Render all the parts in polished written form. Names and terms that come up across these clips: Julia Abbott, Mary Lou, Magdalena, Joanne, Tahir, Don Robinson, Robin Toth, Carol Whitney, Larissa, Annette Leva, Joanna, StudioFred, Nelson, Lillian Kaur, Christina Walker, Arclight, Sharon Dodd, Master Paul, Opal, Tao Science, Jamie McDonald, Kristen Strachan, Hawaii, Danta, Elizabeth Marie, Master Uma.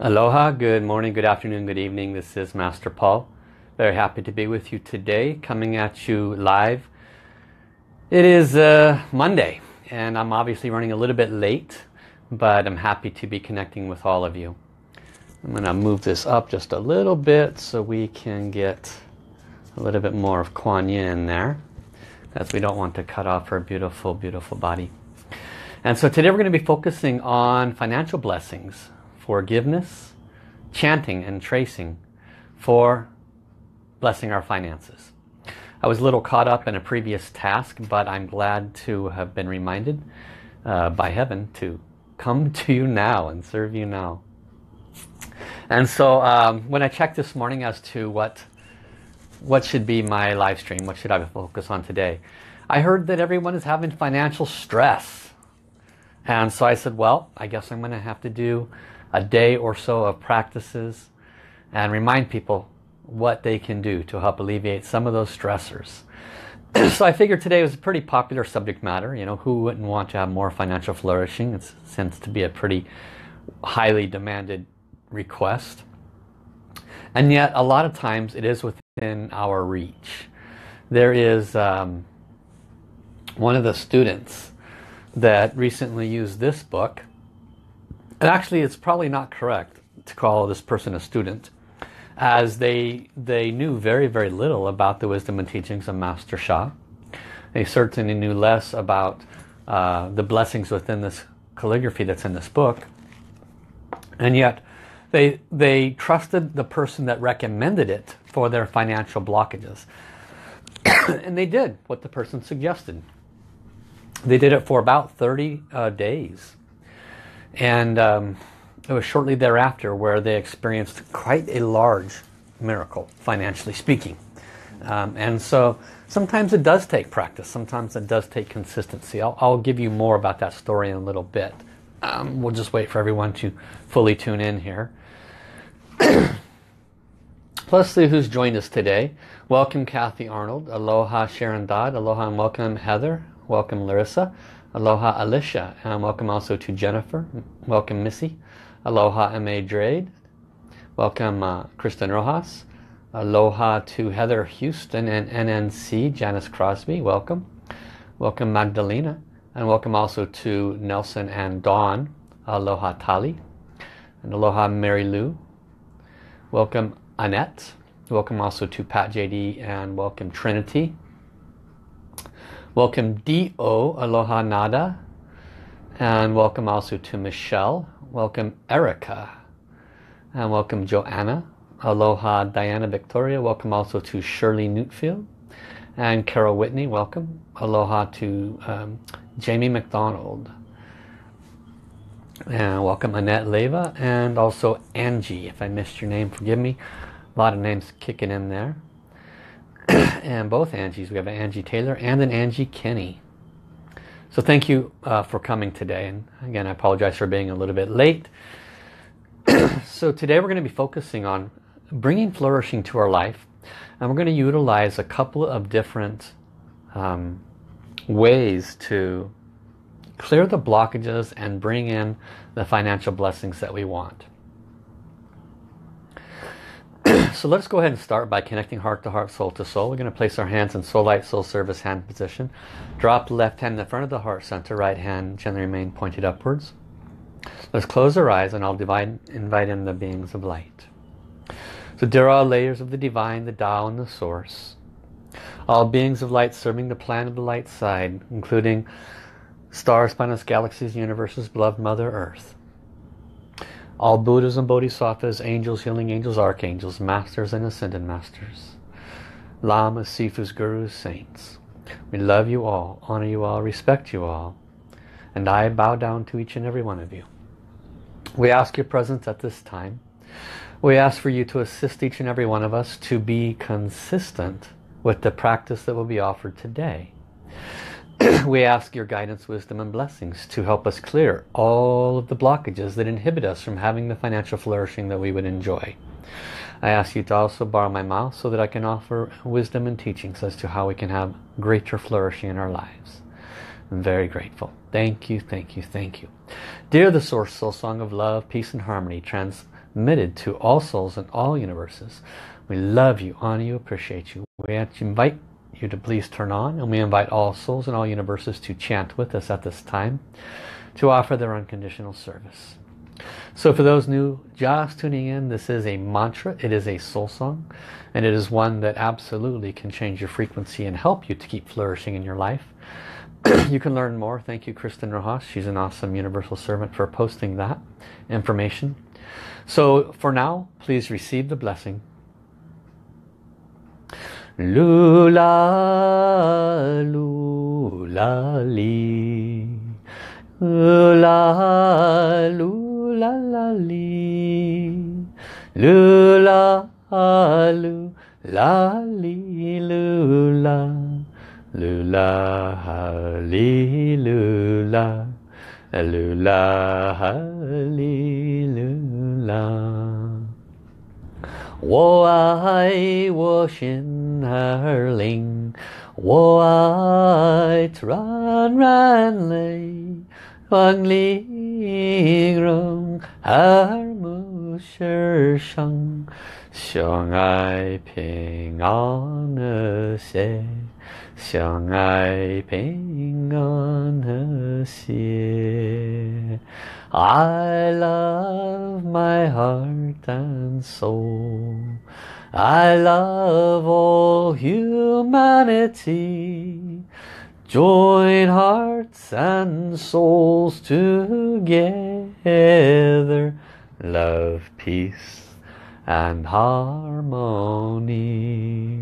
Aloha, good morning, good afternoon, good evening. This is Master Paul. Very happy to be with you today, coming at you live. It is Monday, and I'm obviously running a little bit late, but I'm happy to be connecting with all of you. I'm going to move this up just a little bit so we can get a little bit more of Quan Yin in there, as we don't want to cut off her beautiful, beautiful body. And so today we're going to be focusing on financial blessings, forgiveness, chanting and tracing for blessing our finances. I was a little caught up in a previous task, but I'm glad to have been reminded by heaven to come to you now and serve you now. And so when I checked this morning as to what should be my live stream, what should I focus on today, I heard that everyone is having financial stress. And so I said, well, I guess I'm going to have to do a day or so of practices and remind people what they can do to help alleviate some of those stressors. So I figured today was a pretty popular subject matter. You know, who wouldn't want to have more financial flourishing? It seems to be a pretty highly demanded request. And yet a lot of times it is within our reach. There is one of the students that recently used this book, and actually it's probably not correct to call this person a student, as they knew very, very little about the wisdom and teachings of Master Sha. They certainly knew less about the blessings within this calligraphy that's in this book, and yet they trusted the person that recommended it for their financial blockages. And they did what the person suggested. They did it for about 30 days, and it was shortly thereafter where they experienced quite a large miracle, financially speaking. And so sometimes it does take practice, sometimes it does take consistency. I'll give you more about that story in a little bit. We'll just wait for everyone to fully tune in here. Let's see who's joined us today. Welcome Kathy Arnold, aloha Sharon Dodd, aloha and welcome Heather, welcome Larissa, aloha Alicia, and welcome also to Jennifer, welcome Missy, aloha M.A. Drade, welcome Kristen Rojas, aloha to Heather Houston and NNC Janice Crosby, welcome, welcome Magdalena, and welcome also to Nelson and Dawn, aloha Tali, and aloha Mary Lou, welcome Annette, welcome also to Pat JD, and welcome Trinity. Welcome D.O., aloha Nada, and welcome also to Michelle, welcome Erica, and welcome Joanna, aloha Diana Victoria, welcome also to Shirley Newtfield, and Carol Whitney, welcome, aloha to Jamie McDonald, and welcome Annette Leva, and also Angie, if I missed your name, forgive me, a lot of names kicking in there. And both Angies, we have an Angie Taylor and an Angie Kenny. So thank you for coming today, and again I apologize for being a little bit late. So today we're going to be focusing on bringing flourishing to our life, and we're going to utilize a couple of different ways to clear the blockages and bring in the financial blessings that we want. So let's go ahead and start by connecting heart to heart, soul to soul. We're going to place our hands in soul light, soul service hand position. Drop the left hand in front of the heart center, right hand gently remain pointed upwards. Let's close our eyes and I'll invite in the beings of light. So there are layers of the divine, the Tao and the source. All beings of light serving the plan of the light side, including stars, planets, galaxies, universes, beloved Mother Earth. All Buddhas and Bodhisattvas, angels, healing angels, archangels, masters and ascended masters, lamas, sifus, gurus, saints. We love you all, honor you all, respect you all, and I bow down to each and every one of you. We ask your presence at this time. We ask for you to assist each and every one of us to be consistent with the practice that will be offered today. We ask your guidance, wisdom, and blessings to help us clear all of the blockages that inhibit us from having the financial flourishing that we would enjoy. I ask you to also borrow my mouth so that I can offer wisdom and teachings as to how we can have greater flourishing in our lives. I'm very grateful. Thank you, thank you, thank you. Dear the Source Soul Song of Love, Peace, and Harmony, committed to all souls and all universes. We love you, honor you, appreciate you. We invite you to please turn on, and we invite all souls and all universes to chant with us at this time to offer their unconditional service. So for those new just tuning in, this is a mantra, it is a soul song, and it is one that absolutely can change your frequency and help you to keep flourishing in your life. You can learn more. Thank you, Kristen Rojas. She's an awesome universal servant for posting that information. So for now, please receive the blessing. Lula, lula, li. Lula, lula, la, li. Lula, lula, li, lula. Lula hali lula, lula hali lula. 我爱我心儿灵，我爱软软泪，万里容耳目世上，相爱平安和谐。相爱平安和谐 I love my heart and soul. I love all humanity. Join hearts and souls together. Love, peace and harmony.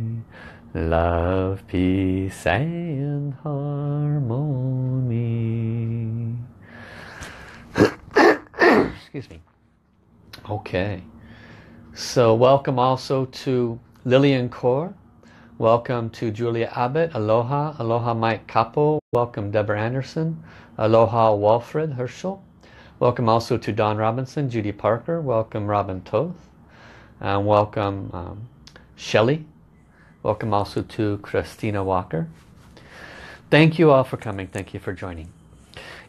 Love, peace and harmony. Excuse me. Okay. So welcome also to Lillian Kaur. Welcome to Julia Abbott. Aloha. Aloha Mike Capo. Welcome Deborah Anderson. Aloha Walfred Herschel. Welcome also to Don Robinson, Judy Parker. Welcome Robin Toth. And welcome Shelley. Welcome also to Christina Walker. Thank you all for coming. Thank you for joining.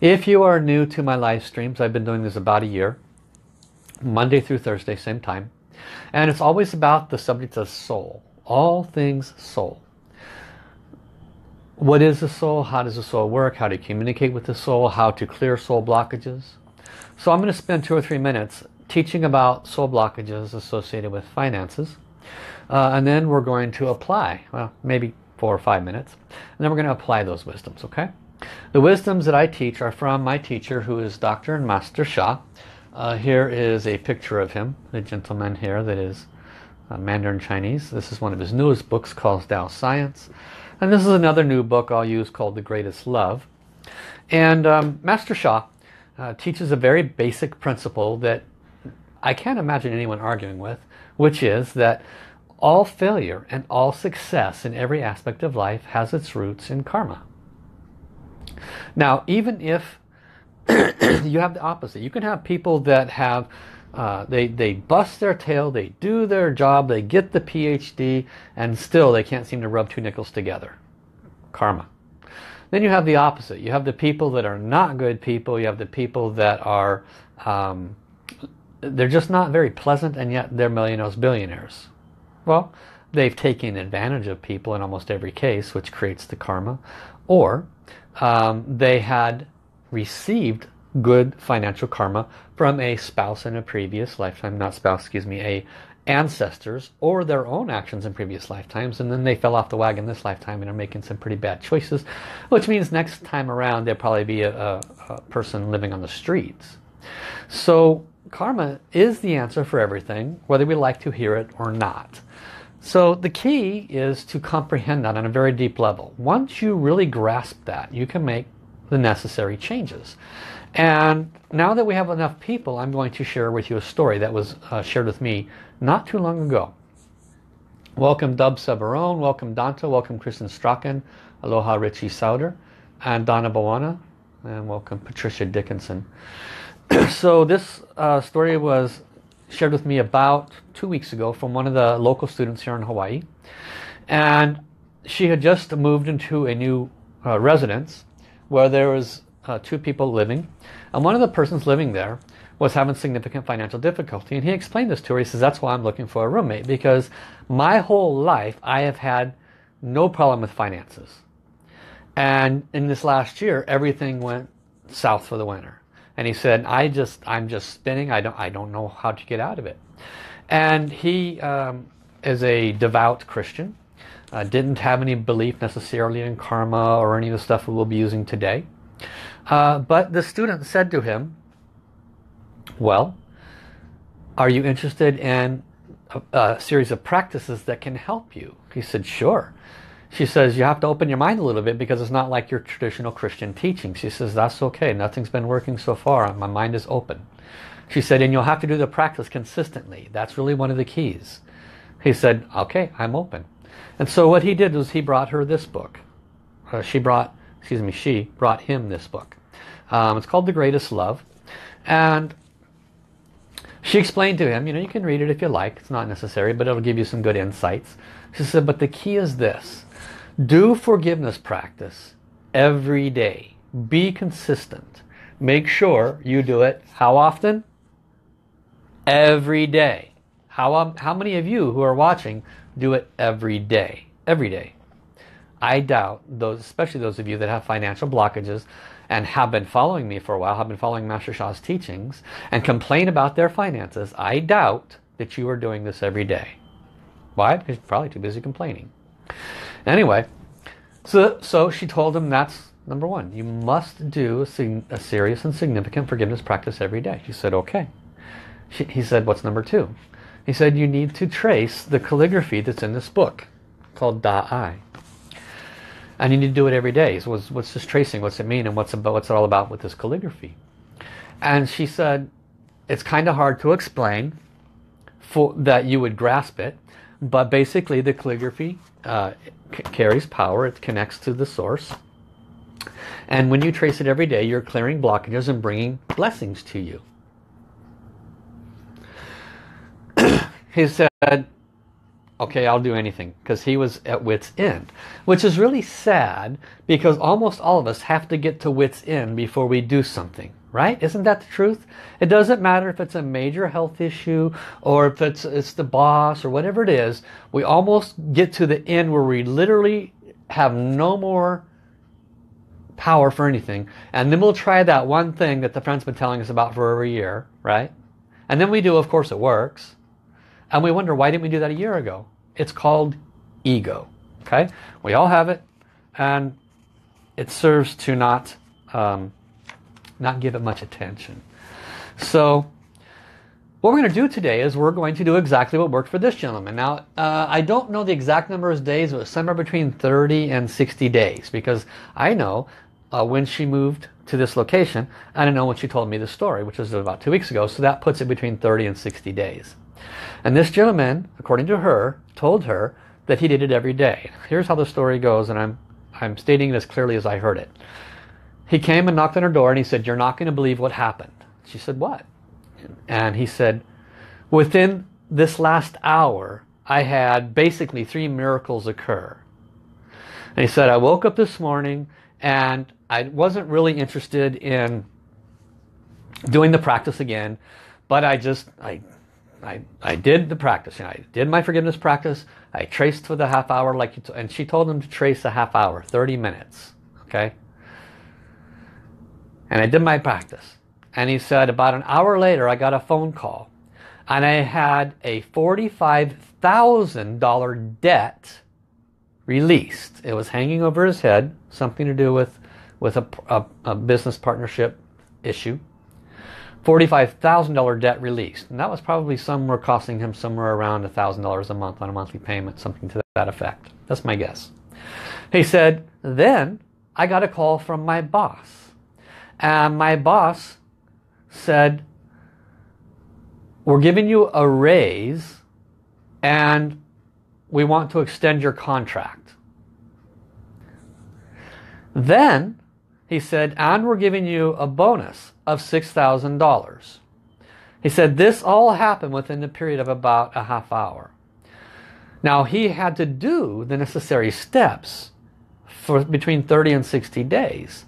If you are new to my live streams, I've been doing this about a year. Monday through Thursday, same time. And it's always about the subject of soul. All things soul. What is the soul? How does the soul work? How to communicate with the soul? How to clear soul blockages? So I'm going to spend 2 or 3 minutes teaching about soul blockages associated with finances. And then we're going to apply, well, maybe 4 or 5 minutes. And then we're going to apply those wisdoms, okay? The wisdoms that I teach are from my teacher, who is Dr. and Master Sha. Here is a picture of him, the gentleman here that is Mandarin Chinese. This is one of his newest books called Tao Science. And this is another new book I'll use called The Greatest Love. And Master Sha teaches a very basic principle that I can't imagine anyone arguing with, which is that all failure and all success in every aspect of life has its roots in karma. Now, even if you have the opposite, you can have people that have, they bust their tail, they do their job, they get the PhD, and still they can't seem to rub 2 nickels together. Karma. Then you have the opposite. You have the people that are not good people. You have the people that are, they're just not very pleasant, and yet they're millionaires, billionaires. Well, they've taken advantage of people in almost every case, which creates the karma. Or they had received good financial karma from a spouse in a previous lifetime, not spouse, excuse me, a ancestors, or their own actions in previous lifetimes, and then they fell off the wagon this lifetime and are making some pretty bad choices, which means next time around they'll probably be a person living on the streets. So karma is the answer for everything, whether we like to hear it or not. So the key is to comprehend that on a very deep level. Once you really grasp that, you can make the necessary changes. And now that we have enough people, I'm going to share with you a story that was shared with me not too long ago. Welcome Dub Sabarone, welcome Danta, welcome Kristen Strachan, aloha Richie Souter, and Donna Bawana, and welcome Patricia Dickinson. So this story was shared with me about 2 weeks ago from one of the local students here in Hawaii. And she had just moved into a new residence where there was 2 people living. And one of the persons living there was having significant financial difficulty. And he explained this to her. He says, that's why I'm looking for a roommate, because my whole life I have had no problem with finances. And in this last year, everything went south for the winter. And he said, I'm just spinning. I don't know how to get out of it. And he is a devout Christian. Didn't have any belief necessarily in karma or any of the stuff we'll be using today. But the student said to him, well, are you interested in a series of practices that can help you? He said, sure. She says, you have to open your mind a little bit, because it's not like your traditional Christian teaching. She says, that's okay. Nothing's been working so far. My mind is open. She said, and you'll have to do the practice consistently. That's really one of the keys. He said, okay, I'm open. And so what he did was he brought her this book. She brought him this book. It's called The Greatest Love. And she explained to him, you know, you can read it if you like. It's not necessary, but it'll give you some good insights. She said, but the key is this. Do forgiveness practice every day. Be consistent. Make sure you do it how often? Every day. How many of you who are watching do it every day? Every day. I doubt those, especially those of you that have financial blockages and have been following me for a while, have been following Master Sha's teachings and complain about their finances. I doubt that you are doing this every day. Why? Because you're probably too busy complaining. Anyway, so she told him that's number one. You must do a serious and significant forgiveness practice every day. She said, okay. He said, what's number two? He said, you need to trace the calligraphy that's in this book called Da-I. And you need to do it every day. So what's this tracing? What's it mean? And what's it all about with this calligraphy? And she said, it's kind of hard to explain that you would grasp it. But basically the calligraphy carries power. It connects to the source. And when you trace it every day, you're clearing blockages and bringing blessings to you. He said, okay, I'll do anything, because he was at wit's end, which is really sad, because almost all of us have to get to wit's end before we do something, right? Isn't that the truth? It doesn't matter if it's a major health issue or if it's the boss or whatever it is. We almost get to the end where we literally have no more power for anything, and then we'll try that one thing that the friend's been telling us about for over a year, right? And then we do, of course it works, and we wonder, why didn't we do that a year ago? It's called ego. Okay, we all have it, and it serves to not give it much attention. So what we're going to do today is we're going to do exactly what worked for this gentleman. Now I don't know the exact number of days. It was somewhere between 30 and 60 days, because I know when she moved to this location, I don't know when she told me the story, which was about 2 weeks ago, so that puts it between 30 and 60 days. And this gentleman, according to her, told her that he did it every day. Here's how the story goes, and I'm stating it as clearly as I heard it. He came and knocked on her door, and he said, you're not going to believe what happened. She said, what? And he said, within this last hour, I had basically 3 miracles occur. And he said, I woke up this morning, and I wasn't really interested in doing the practice again, but I did the practice. You know, I did my forgiveness practice. I traced for the half hour, like you and she told him to trace a half hour, 30 minutes. Okay. And I did my practice. And he said about an hour later, I got a phone call, and I had a $45,000 debt released. It was hanging over his head, something to do with a business partnership issue. $45,000 debt released, and that was probably somewhere costing him somewhere around $1,000 a month on a monthly payment, something to that effect. That's my guess. He said, then I got a call from my boss, and my boss said, we're giving you a raise and we want to extend your contract. Then he said, and we're giving you a bonus of $6,000. He said, this all happened within the period of about a half hour. Now, he had to do the necessary steps for between 30 and 60 days.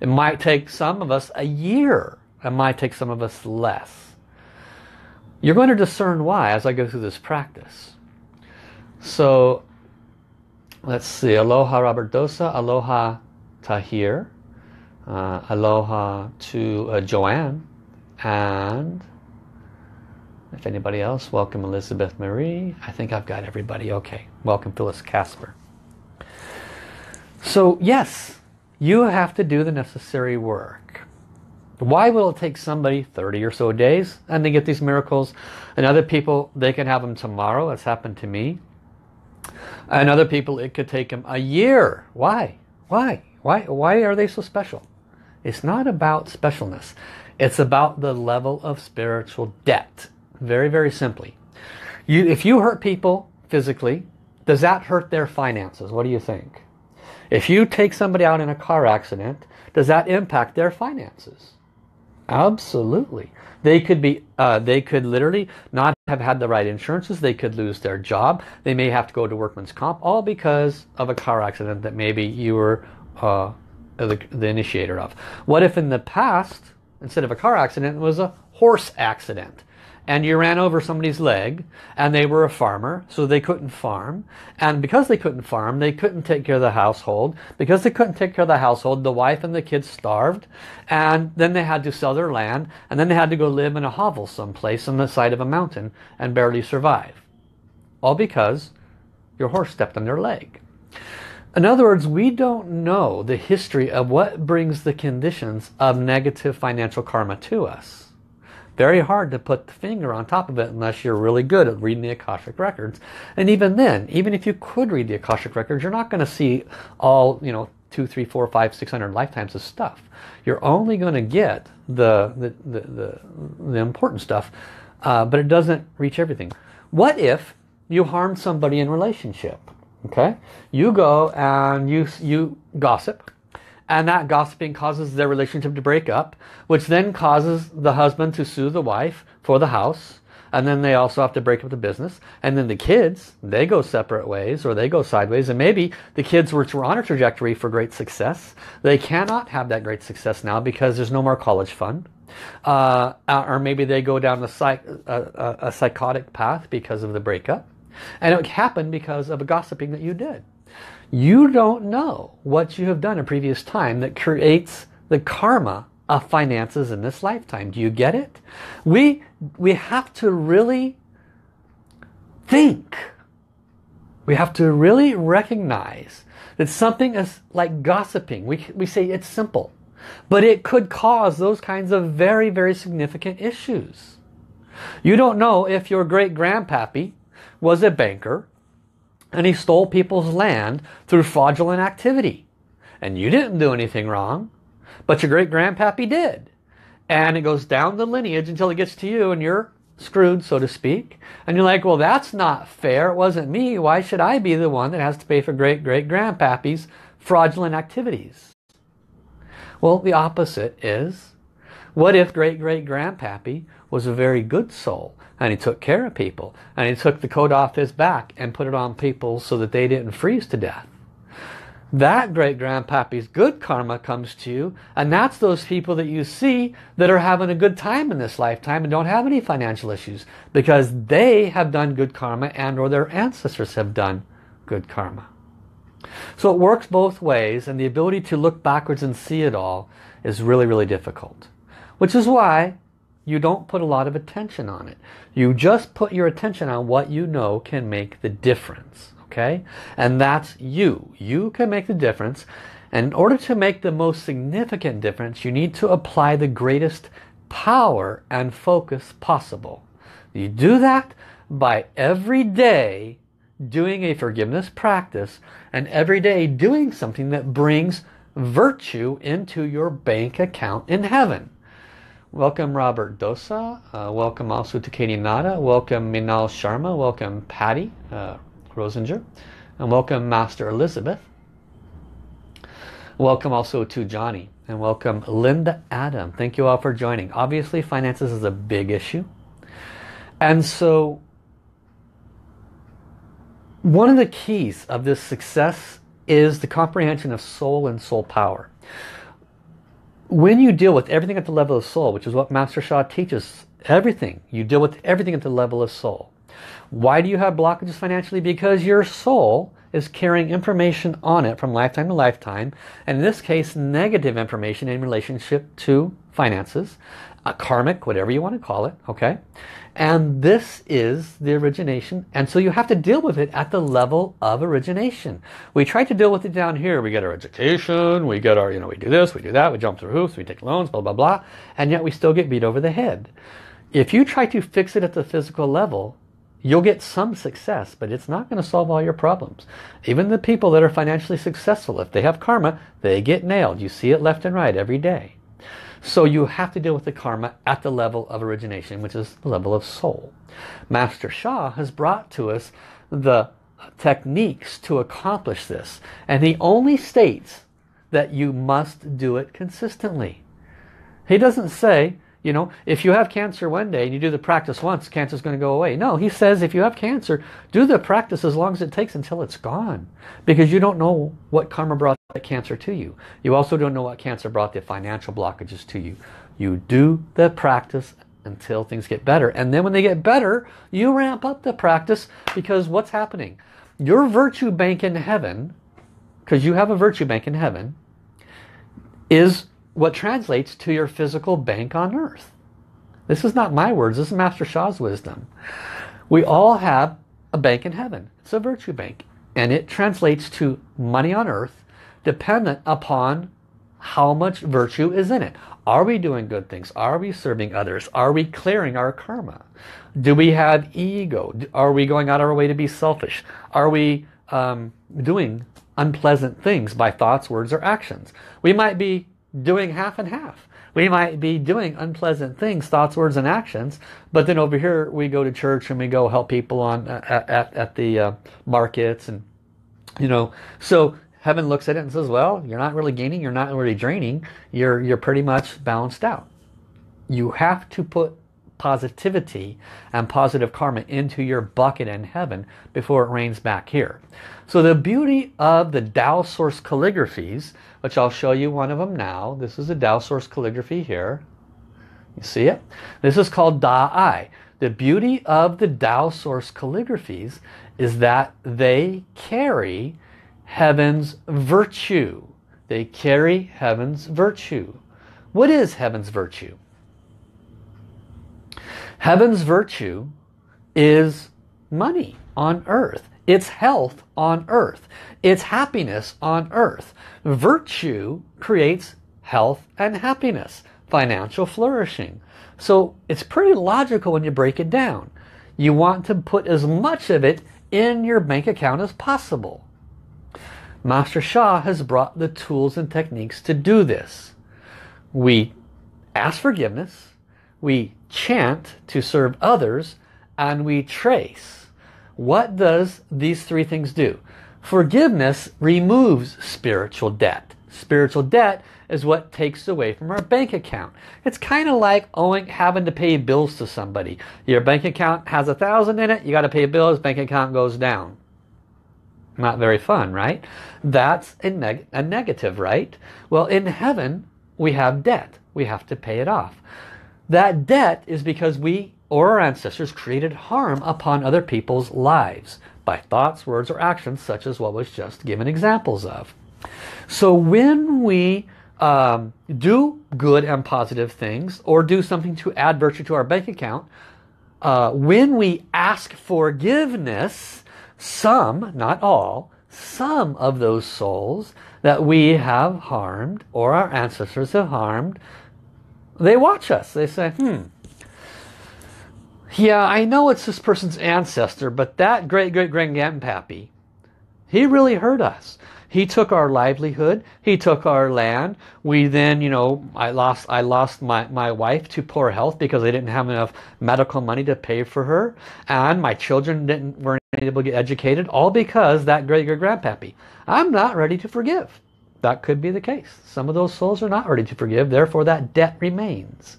It might take some of us a year It might take some of us less. You're going to discern why as I go through this practice. So let's see. Aloha Robert Dosa. Aloha Tahir. Aloha to Joanne. And if anybody else, welcome Elizabeth Marie. I think I've got everybody. Okay. Welcome Phyllis Casper. So yes, you have to do the necessary work. Why will it take somebody 30 or so days and they get these miracles, and other people they can have them tomorrow? That's happened to me. And other people it could take them a year. Why are they so special? It's not about specialness. It's about the level of spiritual depth. Very, very simply. If you hurt people physically, does that hurt their finances? What do you think? If you take somebody out in a car accident, does that impact their finances? Absolutely. They could literally not have had the right insurances. They could lose their job. They may have to go to workman's comp, all because of a car accident that maybe you were the initiator of. What if in the past, instead of a car accident, it was a horse accident, and you ran over somebody's leg, and they were a farmer, so they couldn't farm, and because they couldn't farm, they couldn't take care of the household. Because they couldn't take care of the household, the wife and the kids starved, and then they had to sell their land, and then they had to go live in a hovel someplace on the side of a mountain and barely survive, all because your horse stepped on their leg. In other words, we don't know the history of what brings the conditions of negative financial karma to us. Very hard to put the finger on top of it unless you're really good at reading the Akashic Records. And even then, even if you could read the Akashic Records, you're not going to see all, 200, 300, 400, 500, 600 lifetimes of stuff. You're only going to get the important stuff, but it doesn't reach everything. What if you harm somebody in relationship? Okay, you go and you gossip, and that gossiping causes their relationship to break up, which then causes the husband to sue the wife for the house, and then they also have to break up the business, and then the kids, they go separate ways, or they go sideways, and maybe the kids were on a trajectory for great success. They cannot have that great success now because there's no more college fund. Or maybe they go down a psychotic path because of the breakup. And it happened because of a gossiping that you did. You don't know what you have done in previous time that creates the karma of finances in this lifetime. Do you get it? We have to really think. We have to really recognize that something is like gossiping. We say it's simple, but it could cause those kinds of very, very significant issues. You don't know if your great-grandpappy was a banker and he stole people's land through fraudulent activity, and you didn't do anything wrong, but your great-grandpappy did, and it goes down the lineage until it gets to you, and you're screwed, so to speak. And you're like, well, that's not fair. It wasn't me. Why should I be the one that has to pay for great-great-grandpappy's fraudulent activities? Well, the opposite is, what if great-great-grandpappy was a very good soul, and he took care of people, and he took the coat off his back and put it on people so that they didn't freeze to death? That great-grandpappy's good karma comes to you, and that's those people that you see that are having a good time in this lifetime and don't have any financial issues because they have done good karma, and or their ancestors have done good karma. So it works both ways, and the ability to look backwards and see it all is really, really difficult, which is why you don't put a lot of attention on it. You just put your attention on what you know can make the difference. Okay? And that's you. You can make the difference. And in order to make the most significant difference, you need to apply the greatest power and focus possible. You do that by every day doing a forgiveness practice, and every day doing something that brings virtue into your bank account in heaven. Welcome Robert Dosa, welcome also to Katie Nada, welcome Minal Sharma, welcome Patty Rosinger, and welcome Master Elizabeth. Welcome also to Johnny, and welcome Linda Adam. Thank you all for joining. Obviously finances is a big issue. And so one of the keys of this success is the comprehension of soul and soul power. when you deal with everything at the level of soul, which is what Master Sha teaches, everything, you deal with everything at the level of soul. Why do you have blockages financially? Because your soul is carrying information on it from lifetime to lifetime, and in this case negative information in relationship to finances, karmic, whatever you want to call it, okay? And this is the origination, and so you have to deal with it at the level of origination. We try to deal with it down here. We get our education, we get our, you know, we do this, we do that, we jump through hoops, we take loans, blah, blah, blah, and yet we still get beat over the head. If you try to fix it at the physical level, you'll get some success, but it's not going to solve all your problems. Even the people that are financially successful, if they have karma, they get nailed. You see it left and right every day. So you have to deal with the karma at the level of origination, which is the level of soul. Master Sha has brought to us the techniques to accomplish this. And he only states that you must do it consistently. He doesn't say, you know, if you have cancer one day and you do the practice once, cancer's going to go away. No, he says if you have cancer, do the practice as long as it takes until it's gone. Because you don't know what karma brought that cancer to you. You also don't know what cancer brought the financial blockages to you. You do the practice until things get better. And then when they get better, you ramp up the practice, because what's happening? Your virtue bank in heaven, because you have a virtue bank in heaven, is what translates to your physical bank on earth. This is not my words, this is Master Sha's wisdom. We all have a bank in heaven. It's a virtue bank. And it translates to money on earth, dependent upon how much virtue is in it. Are we doing good things? Are we serving others? Are we clearing our karma? Do we have ego? Are we going out of our way to be selfish? Are we doing unpleasant things by thoughts, words, or actions? We might be doing half and half. We might be doing unpleasant things, thoughts, words, and actions, but then over here we go to church and we go help people on at the markets, and you know. So heaven looks at it and says, well, you're not really gaining, you're not really draining, you're pretty much balanced out. You have to put positivity and positive karma into your bucket in heaven before it rains back here. So the beauty of the Tao source calligraphies, which I'll show you one of them now. This is a Tao source calligraphy here. You see it? This is called Da-I. The beauty of the Tao source calligraphies is that they carry heaven's virtue. They carry heaven's virtue. What is heaven's virtue? Heaven's virtue is money on earth. It's health on earth. It's happiness on earth. Virtue creates health and happiness, financial flourishing. So it's pretty logical when you break it down. You want to put as much of it in your bank account as possible. Master Sha has brought the tools and techniques to do this. We ask forgiveness. We chant to serve others, and we trace. What does these three things do? Forgiveness removes spiritual debt. Spiritual debt is what takes away from our bank account. It's kind of like owing, having to pay bills to somebody. Your bank account has 1,000 in it, you got to pay bills, bank account goes down. Not very fun, right? That's a negative, right? Well, in heaven, we have debt. We have to pay it off. That debt is because we or our ancestors created harm upon other people's lives by thoughts, words, or actions, such as what was just given examples of. So when we do good and positive things, or do something to add virtue to our bank account, when we ask forgiveness, some, not all, some of those souls that we have harmed or our ancestors have harmed, they watch us. They say, yeah, I know it's this person's ancestor, but that great-great-great-grandpappy, he really hurt us. He took our livelihood. He took our land. We then, you know, I lost my wife to poor health because I didn't have enough medical money to pay for her. And my children weren't able to get educated, all because that great-great-grandpappy. I'm not ready to forgive. That could be the case. Some of those souls are not ready to forgive, therefore that debt remains.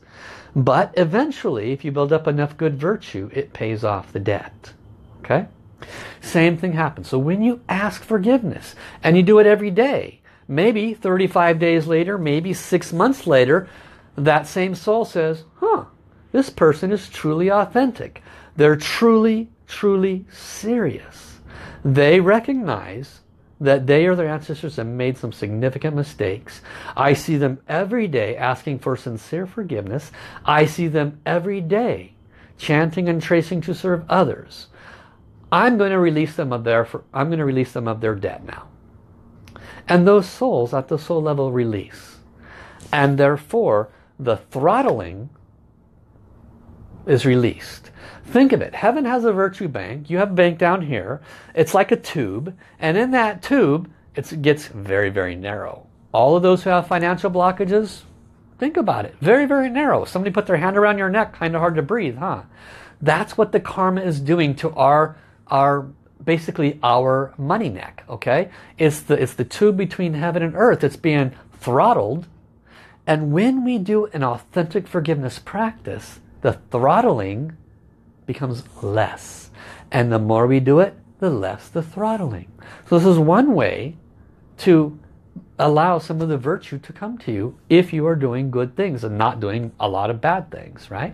But eventually, if you build up enough good virtue, it pays off the debt. Okay? Same thing happens. So when you ask forgiveness, and you do it every day, Maybe 35 days later, maybe 6 months later, that same soul says, huh, this person is truly authentic. They're truly, truly serious. They recognize that they or their ancestors have made some significant mistakes. I see them every day asking for sincere forgiveness. I see them every day chanting and tracing to serve others. I'm going to release them of their debt now. And those souls at the soul level release. And therefore the throttling is released. Think of it. Heaven has a virtue bank. You have a bank down here. It's like a tube. And in that tube, it gets very, very narrow. All of those who have financial blockages, think about it. Very, very narrow. Somebody put their hand around your neck. Kind of hard to breathe, huh? That's what the karma is doing to our basically our money neck, okay? It's the tube between heaven and earth. It's being throttled. And when we do an authentic forgiveness practice, the throttling becomes less. And the more we do it, the less the throttling. So this is one way to allow some of the virtue to come to you if you are doing good things and not doing a lot of bad things, right?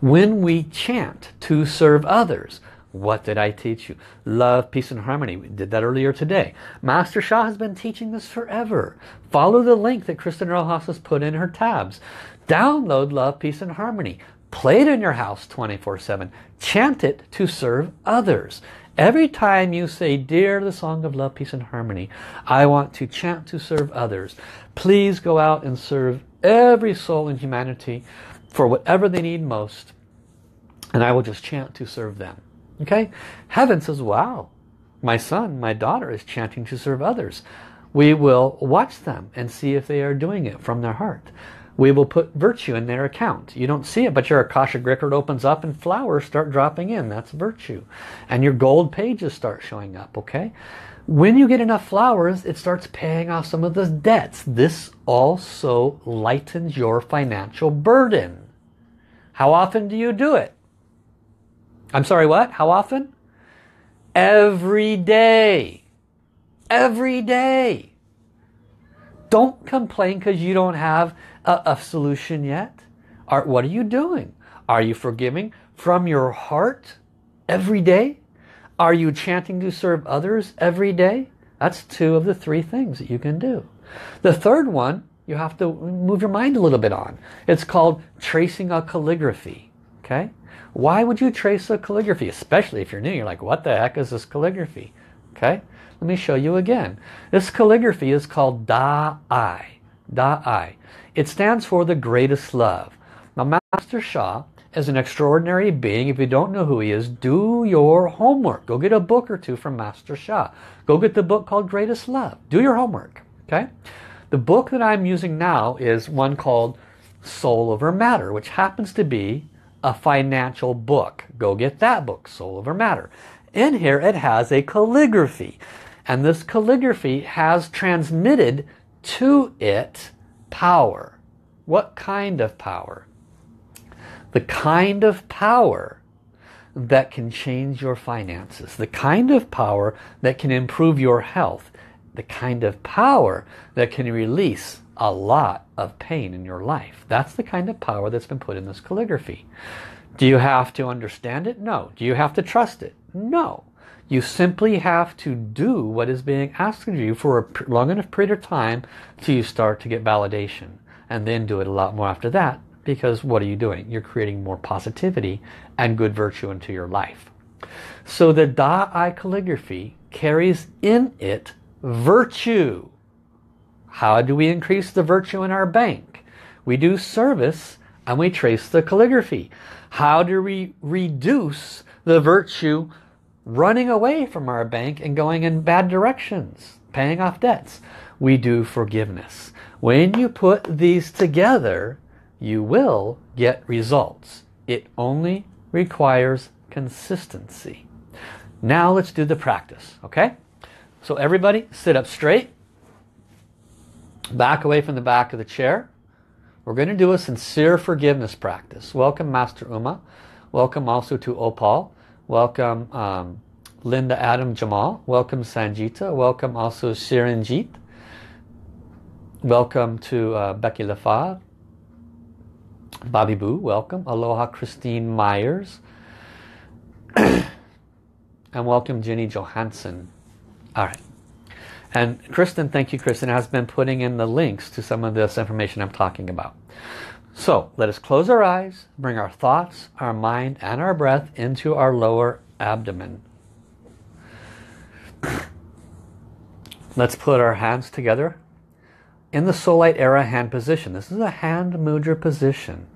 When we chant to serve others, what did I teach you? Love, peace, and harmony. We did that earlier today. Master Sha has been teaching this forever. Follow the link that Kristen Rojas has put in her tabs. Download Love, Peace, and Harmony. Play it in your house 24/7. Chant it to serve others. Every time you say, dear, the song of love, peace, and harmony, I want to chant to serve others. Please go out and serve every soul in humanity for whatever they need most. And I will just chant to serve them. Okay? Heaven says, wow, my son, my daughter is chanting to serve others. We will watch them and see if they are doing it from their heart. We will put virtue in their account. You don't see it, but your Akashic record opens up and flowers start dropping in. That's virtue. And your gold pages start showing up, okay? When you get enough flowers, it starts paying off some of the debts. This also lightens your financial burden. How often do you do it? I'm sorry, what? How often? Every day. Every day. Don't complain because you don't have a solution yet. What are you doing? Are you forgiving from your heart every day? Are you chanting to serve others every day? That's two of the three things that you can do. The third one, you have to move your mind a little bit on. It's called tracing a calligraphy. Okay? Why would you trace a calligraphy? Especially if you're new, you're like, what the heck is this calligraphy? Okay? Let me show you again. This calligraphy is called Da-I. Da-I. It stands for the greatest love. Now, Master Sha is an extraordinary being. If you don't know who he is, do your homework. Go get a book or two from Master Sha. Go get the book called Greatest Love. Do your homework. Okay? The book that I'm using now is one called Soul Over Matter, which happens to be a financial book. Go get that book, Soul Over Matter. In here, it has a calligraphy. And this calligraphy has transmitted to it power. What kind of power? The kind of power that can change your finances. The kind of power that can improve your health. The kind of power that can release a lot of pain in your life. That's the kind of power that's been put in this calligraphy. Do you have to understand it? No. Do you have to trust it? No. You simply have to do what is being asked of you for a long enough period of time till you start to get validation. And then do it a lot more after that, because what are you doing? You're creating more positivity and good virtue into your life. So the Da-I calligraphy carries in it virtue. How do we increase the virtue in our bank? We do service and we trace the calligraphy. How do we reduce the virtue running away from our bank and going in bad directions, paying off debts? We do forgiveness. When you put these together, you will get results. It only requires consistency. Now let's do the practice, okay? So everybody sit up straight, back away from the back of the chair. We're going to do a sincere forgiveness practice. Welcome Master Uma. Welcome also to Opal. Welcome Linda Adam Jamal. Welcome Sanjita. Welcome also Siranjit. Welcome to Becky Lafave. Bobby Boo, welcome. Aloha Christine Myers. And welcome Jenny Johansson. All right. And Kristen, thank you, Kristen, has been putting in the links to some of this information I'm talking about. So let us close our eyes, bring our thoughts, our mind, and our breath into our lower abdomen. Let's put our hands together in the Soulite Era hand position. This is a hand mudra position.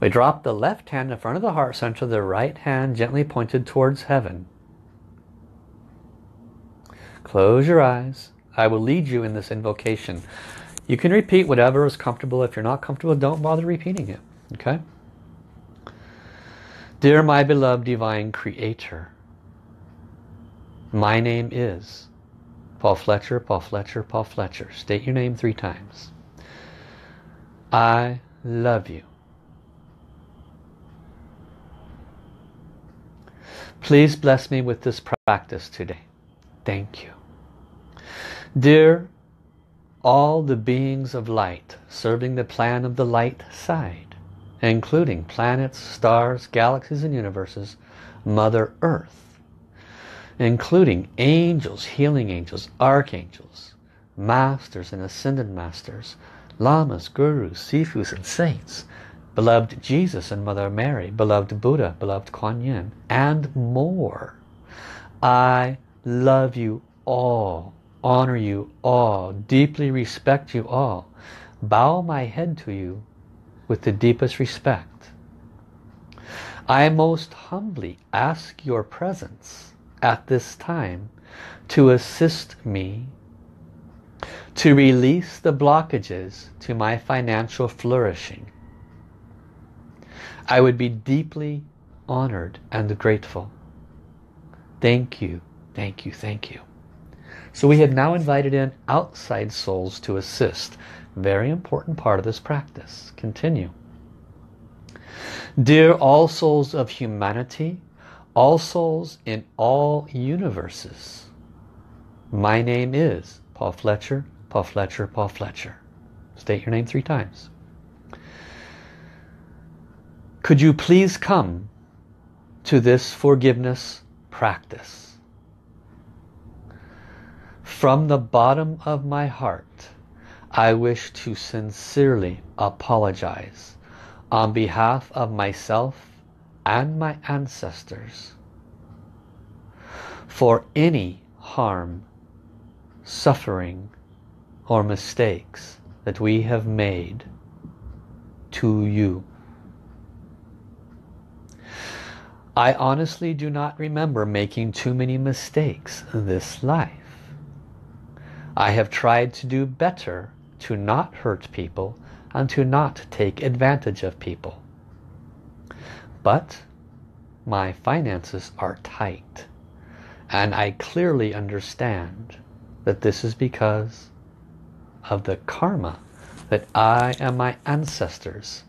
We drop the left hand in front of the heart center, the right hand gently pointed towards heaven. Close your eyes. I will lead you in this invocation. You can repeat whatever is comfortable. If you're not comfortable, don't bother repeating it. Okay? Dear my beloved divine creator, my name is Paul Fletcher, Paul Fletcher, Paul Fletcher. State your name 3 times. I love you. Please bless me with this practice today. Thank you. Dear all the beings of light serving the plan of the light side, including planets, stars, galaxies and universes, Mother Earth, including angels, healing angels, archangels, masters and ascended masters, lamas, gurus, sifus and saints, beloved Jesus and Mother Mary, beloved Buddha, beloved Quan Yin, and more. I love you all, honor you all, deeply respect you all, bow my head to you with the deepest respect. I most humbly ask your presence at this time to assist me to release the blockages to my financial flourishing. I would be deeply honored and grateful. Thank you, thank you, thank you. So we have now invited in outside souls to assist. Very important part of this practice. Continue. Dear all souls of humanity, all souls in all universes, my name is Paul Fletcher, Paul Fletcher, Paul Fletcher. State your name 3 times. Could you please come to this forgiveness practice? From the bottom of my heart, I wish to sincerely apologize on behalf of myself and my ancestors for any harm, suffering, or mistakes that we have made to you. I honestly do not remember making too many mistakes this life. I have tried to do better, to not hurt people and to not take advantage of people. But my finances are tight and I clearly understand that this is because of the karma that I and my ancestors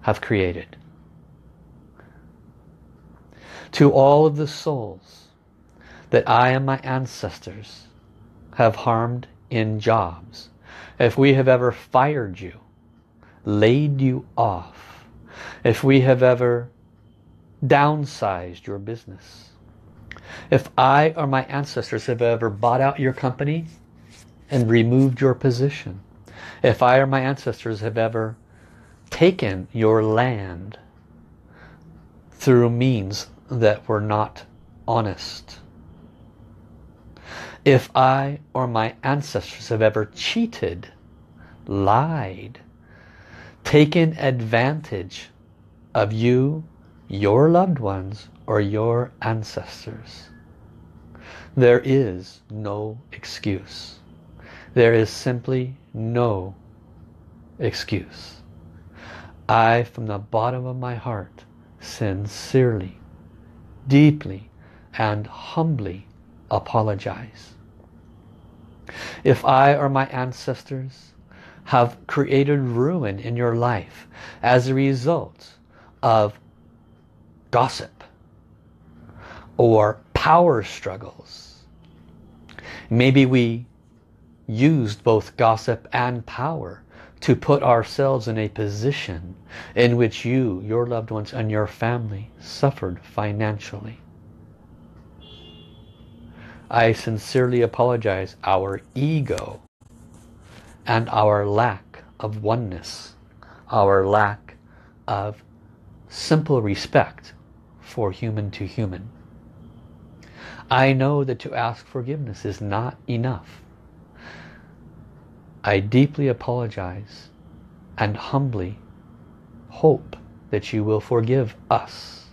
have created. To all of the souls that I and my ancestors have harmed in jobs, if we have ever fired you, laid you off, if we have ever downsized your business, if I or my ancestors have ever bought out your company and removed your position, if I or my ancestors have ever taken your land through means that were not honest, if I or my ancestors have ever cheated, lied, taken advantage of you, your loved ones, or your ancestors, there is no excuse. There is simply no excuse. I, from the bottom of my heart, sincerely, deeply, and humbly apologize. If I or my ancestors have created ruin in your life as a result of gossip or power struggles, maybe we used both gossip and power to put ourselves in a position in which you, your loved ones, and your family suffered financially. I sincerely apologize. Our ego and our lack of oneness, our lack of simple respect for human to human. I know that to ask forgiveness is not enough. I deeply apologize and humbly hope that you will forgive us.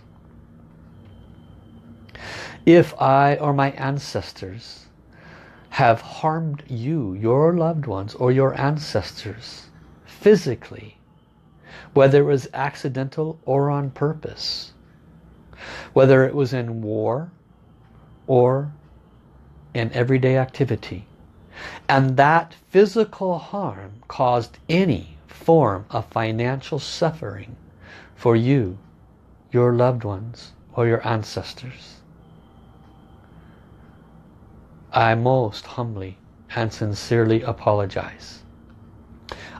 If I or my ancestors have harmed you, your loved ones, or your ancestors physically, whether it was accidental or on purpose, whether it was in war or in everyday activity, and that physical harm caused any form of financial suffering for you, your loved ones, or your ancestors, I most humbly and sincerely apologize.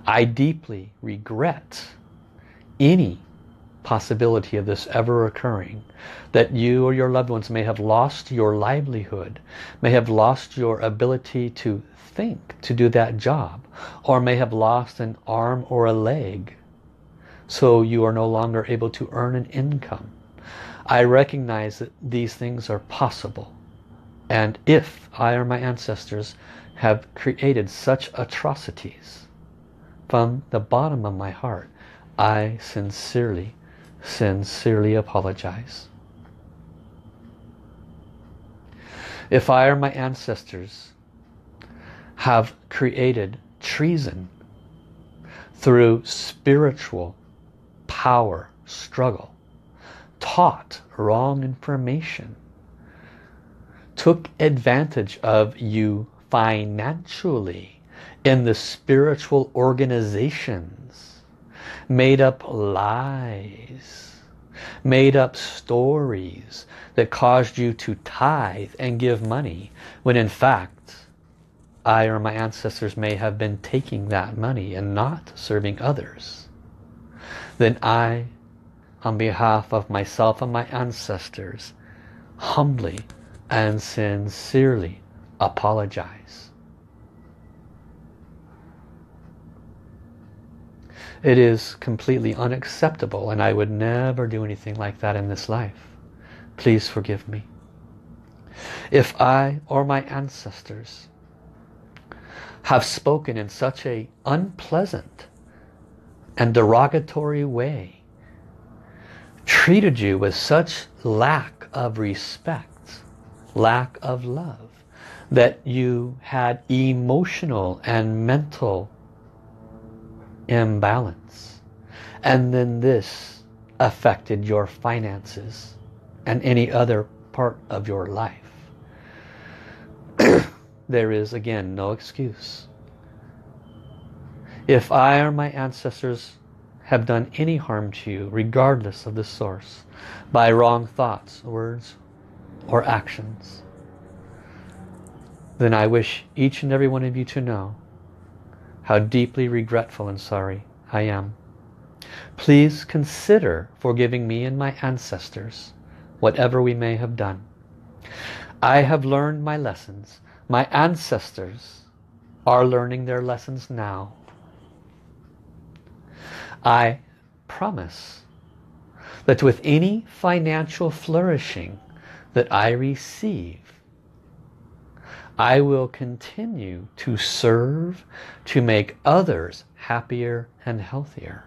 I deeply regret any possibility of this ever occurring, that you or your loved ones may have lost your livelihood, may have lost your ability to think, to do that job, or may have lost an arm or a leg, so you are no longer able to earn an income. I recognize that these things are possible, and if I or my ancestors have created such atrocities, from the bottom of my heart, I sincerely apologize. If I or my ancestors have created treason through spiritual power struggle, taught wrong information, took advantage of you financially in the spiritual organizations, made up lies, made up stories that caused you to tithe and give money, when in fact I or my ancestors may have been taking that money and not serving others, then I, on behalf of myself and my ancestors, humbly and sincerely apologize. It is completely unacceptable, and I would never do anything like that in this life. Please forgive me. If I or my ancestors have spoken in such an unpleasant and derogatory way, treated you with such lack of respect, lack of love, that you had emotional and mental imbalance, and then this affected your finances and any other part of your life, there is again no excuse. If I or my ancestors have done any harm to you, regardless of the source, by wrong thoughts, words, or actions, then I wish each and every one of you to know how deeply regretful and sorry I am. Please consider forgiving me and my ancestors, whatever we may have done. I have learned my lessons. My ancestors are learning their lessons now. I promise that with any financial flourishing that I receive, I will continue to serve, to make others happier and healthier.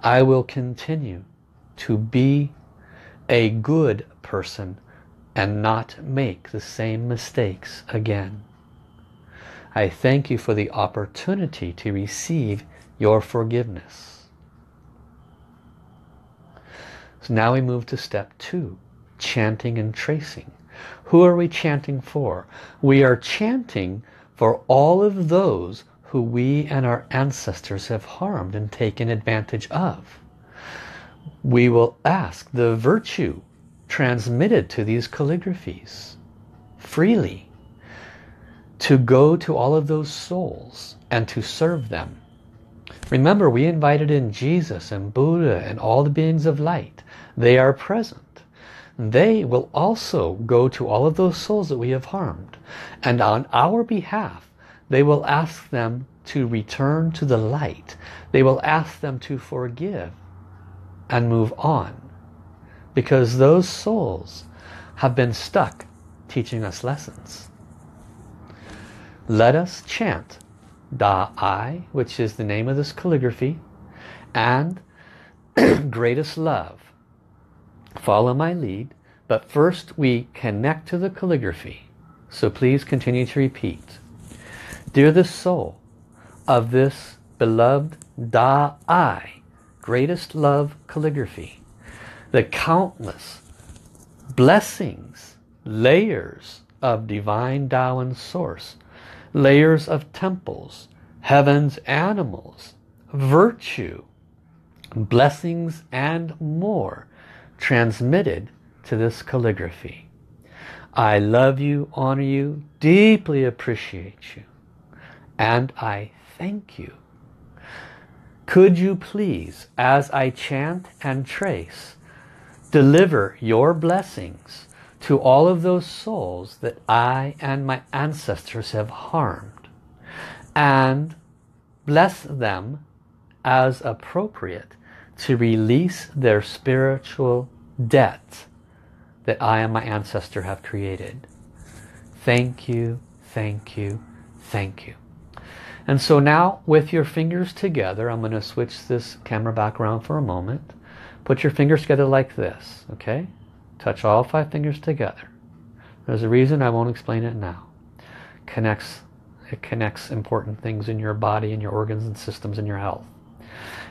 I will continue to be a good person and not make the same mistakes again. I thank you for the opportunity to receive your forgiveness. So now we move to step 2, chanting and tracing. Who are we chanting for? We are chanting for all of those who we and our ancestors have harmed and taken advantage of. We will ask the virtue transmitted to these calligraphies freely to go to all of those souls and to serve them. Remember, we invited in Jesus and Buddha and all the beings of light. They are present. They will also go to all of those souls that we have harmed. And on our behalf, they will ask them to return to the light. They will ask them to forgive and move on. Because those souls have been stuck teaching us lessons. Let us chant Da-I, which is the name of this calligraphy, and Greatest Love. Follow my lead, but first we connect to the calligraphy. So please continue to repeat. Dear the soul of this beloved Da-I, Greatest Love calligraphy, the countless blessings, layers of divine Tao and source, layers of temples, heavens, animals, virtue, blessings and more transmitted to this calligraphy. I love you, honor you, deeply appreciate you, and I thank you. Could you please, as I chant and trace, deliver your blessings to all of those souls that I and my ancestors have harmed, and bless them as appropriate to release their spiritual debt that I and my ancestor have created. Thank you, thank you, thank you. And so now with your fingers together, I'm going to switch this camera back around for a moment. Put your fingers together like this, okay? Touch all five fingers together. There's a reason I won't explain it now. It connects important things in your body and your organs and systems and your health.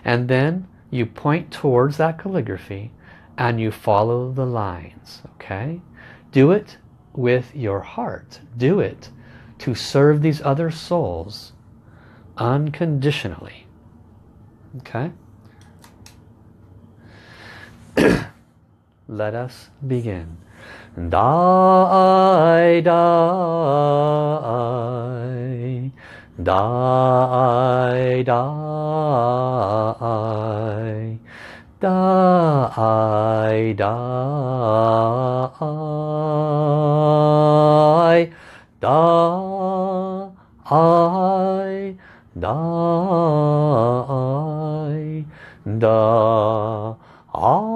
And then you point towards that calligraphy and you follow the lines, okay? Do it with your heart. Do it to serve these other souls unconditionally, okay? Let us begin. Da-I-da-I, da-I-da-I, da-I-da-I, da-I-da-I, da-I, da-I, da-I, da-I, da-I, da-I, da-I, da-I,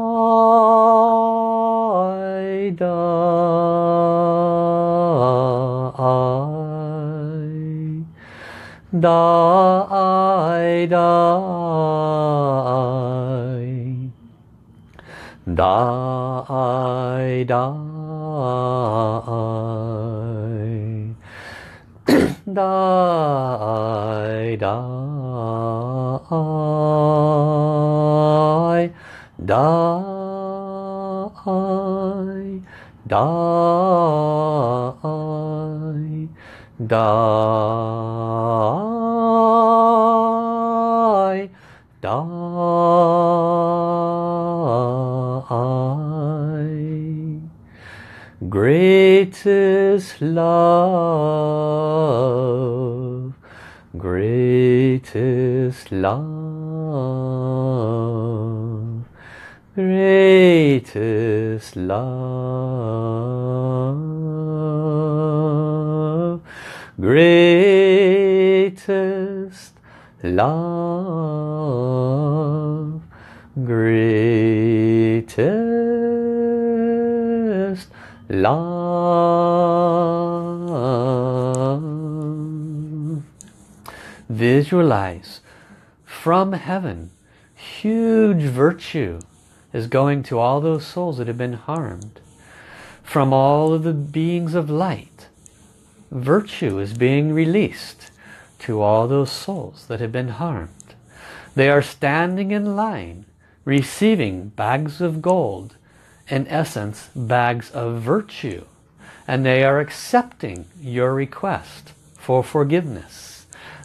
Da-I, da-I, da-I, da-I. Greatest love, greatest love, greatest love, greatest love, greatest love. Visualize from heaven huge virtue is going to all those souls that have been harmed. From all of the beings of light, virtue is being released to all those souls that have been harmed. They are standing in line, receiving bags of gold, in essence, bags of virtue. And they are accepting your request for forgiveness.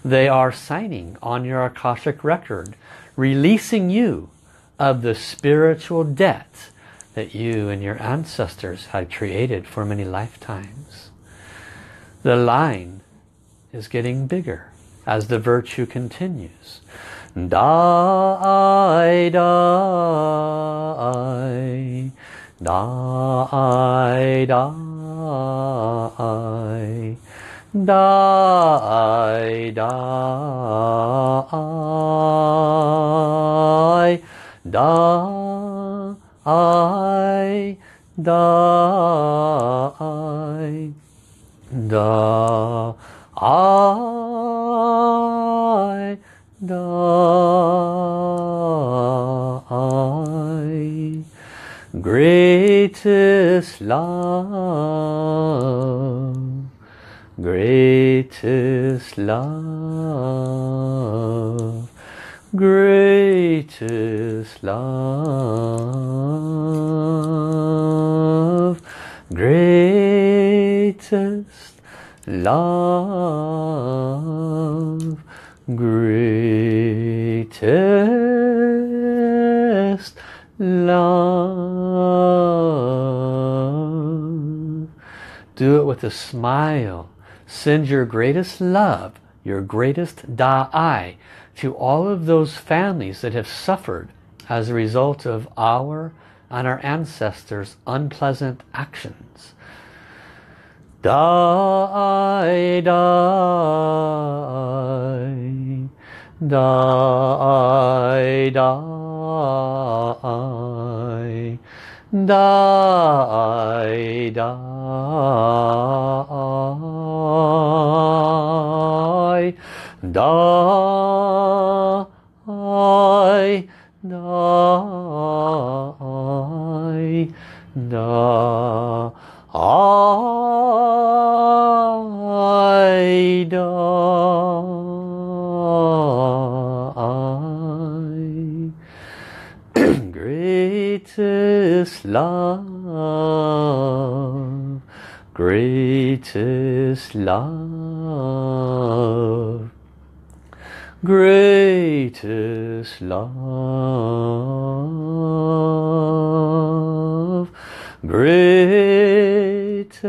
They are signing on your Akashic record, releasing you of the spiritual debt that you and your ancestors had created for many lifetimes. The line is getting bigger as the virtue continues. Da-i-da-i, da-i-da-i, da-i-da-i, da-i-da-i, da-i-da-i, da-i. Greatest love, greatest love, greatest love, greatest love, greatest love. Do it with a smile. Send your greatest love, your greatest da-i, to all of those families that have suffered as a result of our and our ancestors' unpleasant actions. Da-i, da-i, da-i, da-i, da-i, da-i, da-i, da-i, da-i, da-i. Greatest love, greatest love, greatest love, greatest love, greatest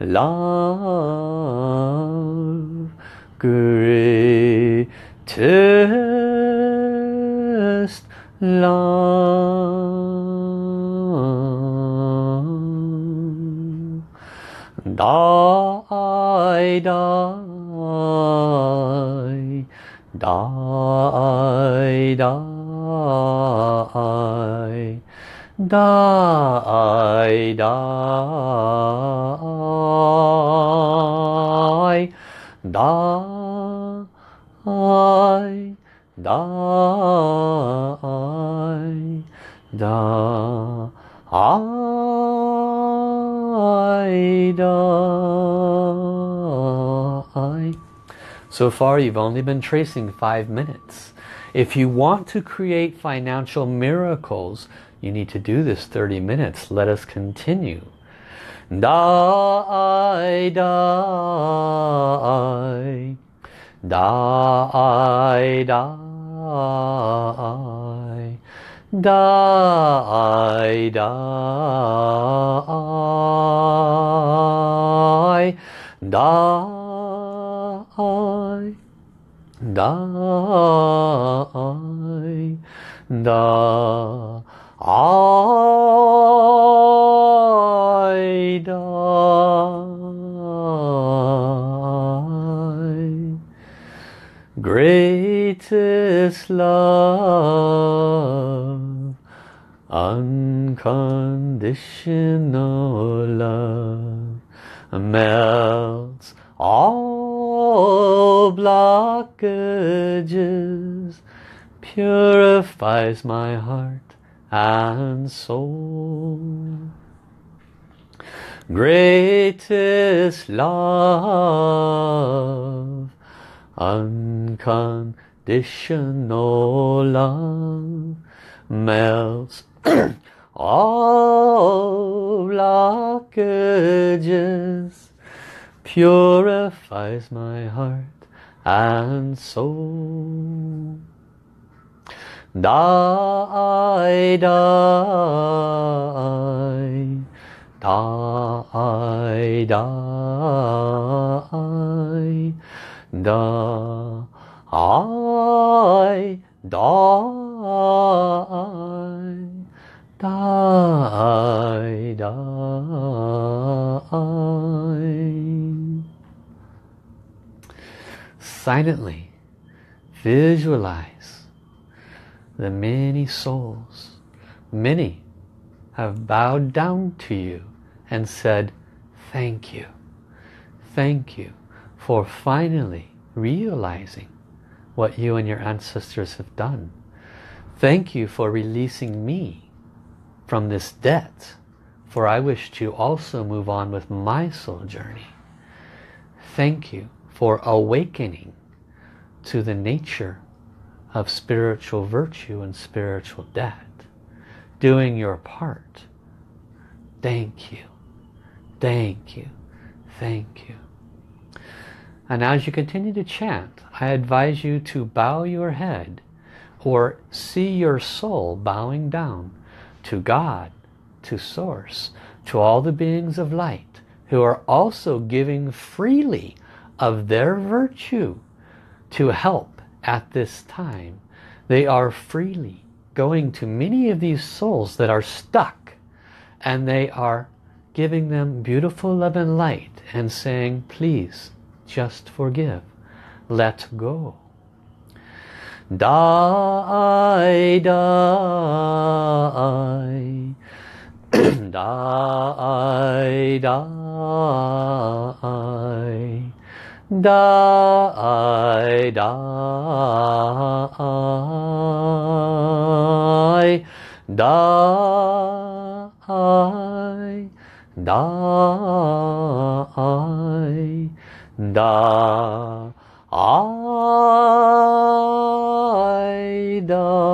love. Da-i-da-i, da-i-da-i, da-i-da-i, da-i, da-i, da-i, da-i. So far you've only been tracing 5 minutes. If you want to create financial miracles, you need to do this 30 minutes. Let us continue. Da-i-da-i, da-i-da-i, da-i-da-i, da-i, da-i, da-i, da-i, da-i. Greatest love, unconditional love, melts all blockages, purifies my heart and soul. Greatest love, unconditional love, melts all blockages, purifies my heart and soul. Da-i-da-i, da-i-da-i, I die. Silently visualize the many souls. Many have bowed down to you and said, thank you. Thank you for finally realizing what you and your ancestors have done. Thank you for releasing me from this debt, for I wish to also move on with my soul journey. Thank you for awakening to the nature of spiritual virtue and spiritual debt. Doing your part. Thank you. Thank you. Thank you. And as you continue to chant, I advise you to bow your head or see your soul bowing down to God, to Source, to all the beings of light who are also giving freely of their virtue to help at this time. They are freely going to many of these souls that are stuck, and they are giving them beautiful love and light and saying, please, just forgive. Let go. Die, die. Die, die. Die, die. Die, die. Die, die.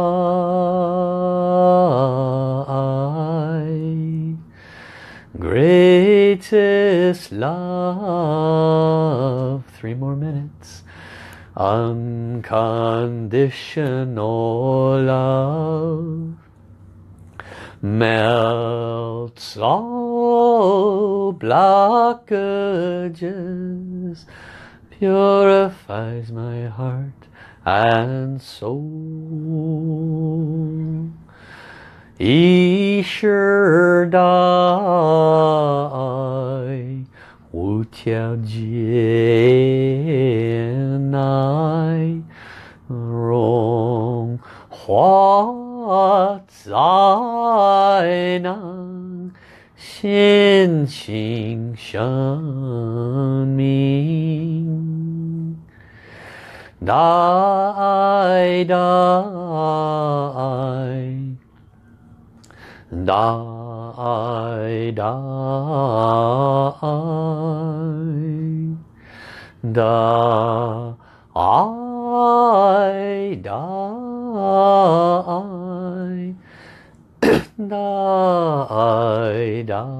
Greatest love. 3 more minutes. Unconditional love melts all blockages, purifies my heart and soul. Yishur Dai Wu Tiao Jien Nai Rong Hua Zai Nang Xin Qing Shan Ming. Dai Dai Dai Dai Dai Dai die, die.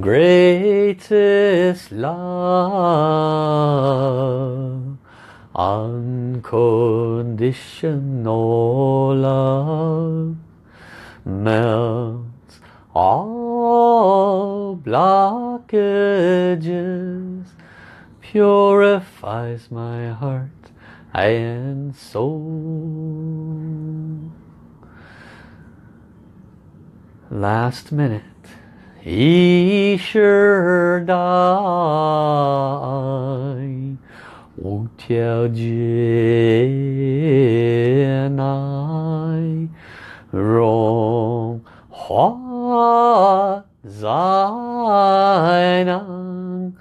Greatest love, unconditional love, melts all blockages, purifies my heart and soul. Last minute. Yishur Dai Wu Tiao Jie Nai Rong Hua Zai Nang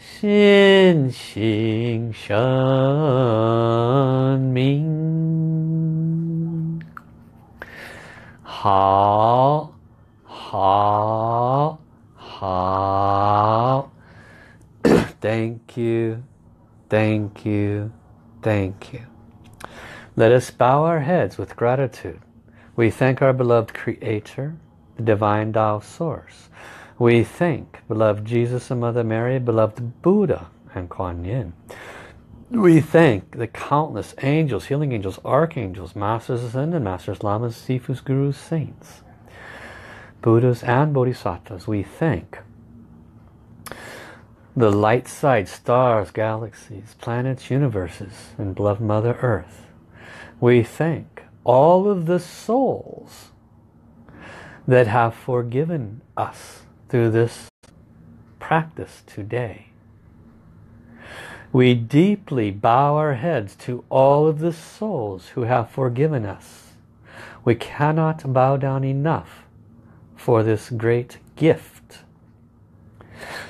Xin Xing Shan Ming. Hao, hao, hao. Thank you, thank you, thank you. Let us bow our heads with gratitude. We thank our beloved Creator, the Divine Tao Source. We thank beloved Jesus and Mother Mary, beloved Buddha and Quan Yin. We thank the countless angels, healing angels, archangels, masters ascended, masters, lamas, sifus, gurus, saints, Buddhas and Bodhisattvas. We thank the light side, stars, galaxies, planets, universes, and beloved Mother Earth. We thank all of the souls that have forgiven us through this practice today. We deeply bow our heads to all of the souls who have forgiven us. We cannot bow down enough for this great gift.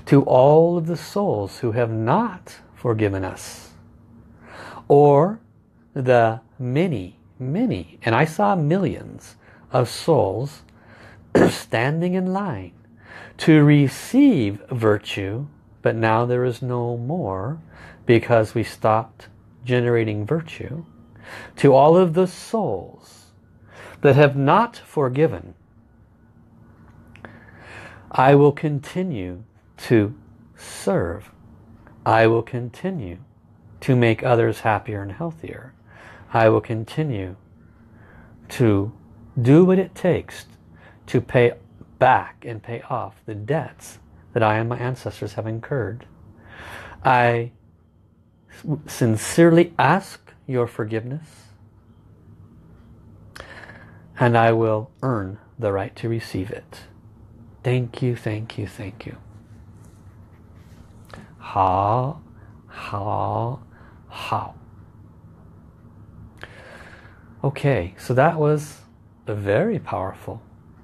To all of the souls who have not forgiven us, or the many, many, and I saw millions of souls standing in line to receive virtue, but now there is no more because we stopped generating virtue. To all of the souls that have not forgiven, I will continue to serve. I will continue to make others happier and healthier. I will continue to do what it takes to pay back and pay off the debts that I and my ancestors have incurred. I sincerely ask your forgiveness, and I will earn the right to receive it. Thank you, thank you, thank you. How, how. Okay, so that was a very powerful,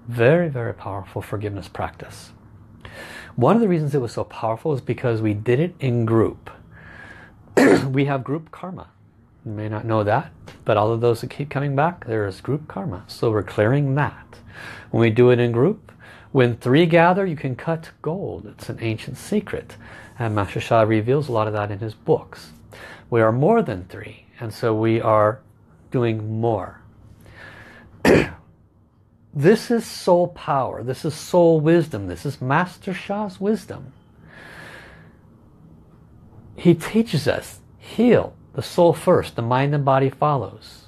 very powerful forgiveness practice. One of the reasons it was so powerful is because we did it in group. We have group karma. You may not know that, but all of those that keep coming back, there is group karma. So we're clearing that. When we do it in group, when three gather, you can cut gold. It's an ancient secret. And Master Sha reveals a lot of that in his books. We are more than three, and so we are doing more. This is soul power. This is soul wisdom. This is Master Sha's wisdom. He teaches us, heal the soul first, the mind and body follows.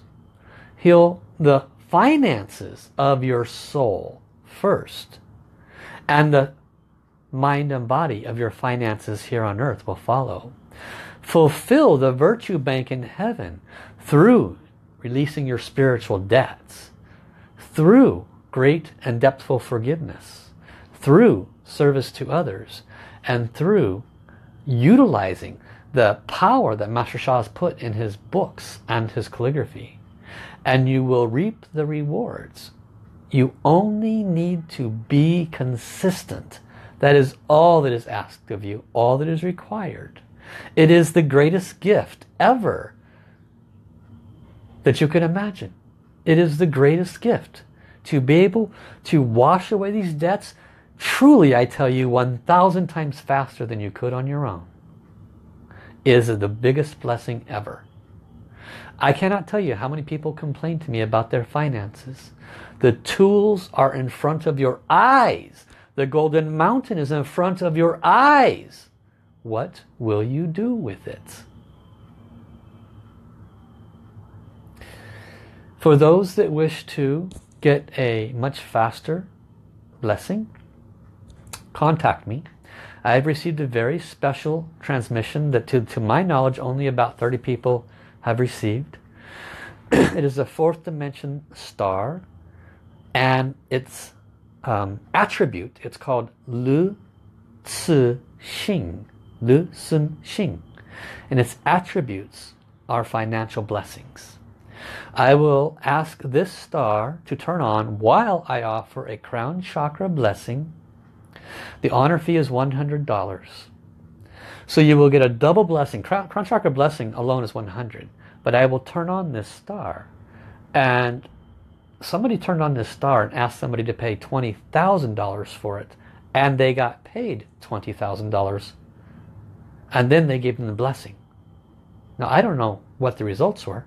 Heal the finances of your soul first, and the mind and body of your finances here on earth will follow. Fulfill the virtue bank in heaven through releasing your spiritual debts, through great and depthful forgiveness, through service to others, and through utilizing the power that Master Sha has put in his books and his calligraphy. And you will reap the rewards. You only need to be consistent. That is all that is asked of you, all that is required. It is the greatest gift ever that you can imagine. It is the greatest gift to be able to wash away these debts, truly, I tell you, 1,000 times faster than you could on your own. It is the biggest blessing ever. I cannot tell you how many people complain to me about their finances. The tools are in front of your eyes. The golden mountain is in front of your eyes. What will you do with it? For those that wish to get a much faster blessing, contact me. I've received a very special transmission that to my knowledge only about 30 people have received. It is a fourth dimension star, and its attribute, it's called Lu Tzu Xing, Lu Sun Xing, and its attributes are financial blessings. I will ask this star to turn on while I offer a crown chakra blessing. The honor fee is $100. So you will get a double blessing. Crown chakra blessing alone is $100. But I will turn on this star. And somebody turned on this star and asked somebody to pay $20,000 for it. And they got paid $20,000. And then they gave them the blessing. Now I don't know what the results were,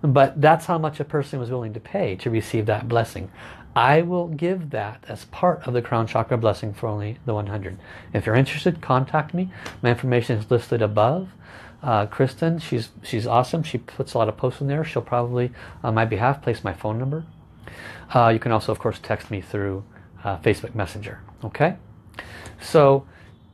but that's how much a person was willing to pay to receive that blessing. I will give that as part of the crown chakra blessing for only the $100. If you're interested, contact me. My information is listed above. Kristen, she's awesome. She puts a lot of posts in there. She'll probably, on my behalf, place my phone number. You can also, of course, text me through Facebook Messenger. Okay? So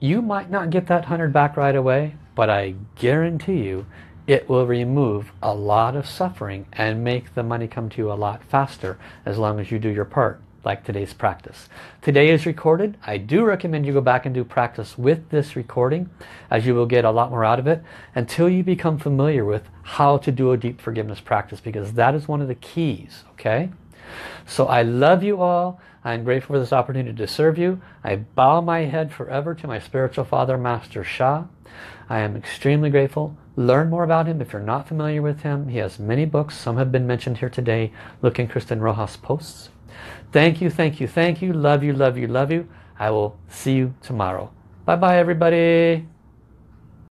You might not get that $100 back right away, but I guarantee you it will remove a lot of suffering and make the money come to you a lot faster, as long as you do your part, like today's practice. Today is recorded. I do recommend you go back and do practice with this recording, as you will get a lot more out of it until you become familiar with how to do a deep forgiveness practice, because that is one of the keys, okay? So I love you all. I'm grateful for this opportunity to serve you. I bow my head forever to my spiritual father, Master Sha. I am extremely grateful. Learn more about him if you're not familiar with him. He has many books. Some have been mentioned here today. Look in Kristen Rojas' posts. Thank you, thank you, thank you. Love you, love you, love you. I will see you tomorrow. Bye-bye, everybody.